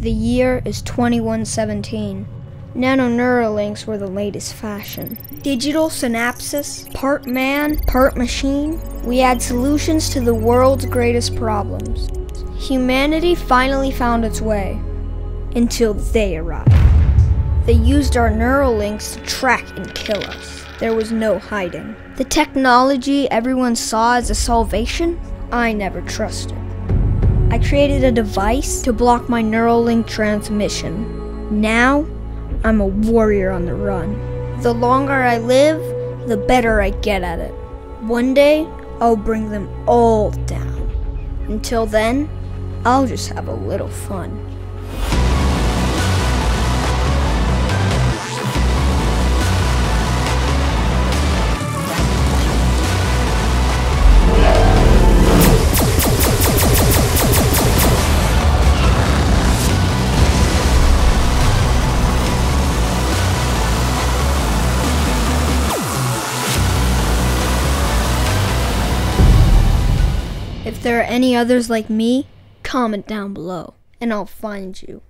The year is 2117. Nano-Neuralinks were the latest fashion. Digital synapses, part man, part machine. We had solutions to the world's greatest problems. Humanity finally found its way, until they arrived. They used our Neuralinks to track and kill us. There was no hiding. The technology everyone saw as a salvation, I never trusted. I created a device to block my Neuralink transmission. Now, I'm a warrior on the run. The longer I live, the better I get at it. One day, I'll bring them all down. Until then, I'll just have a little fun. If there are any others like me, comment down below, and I'll find you.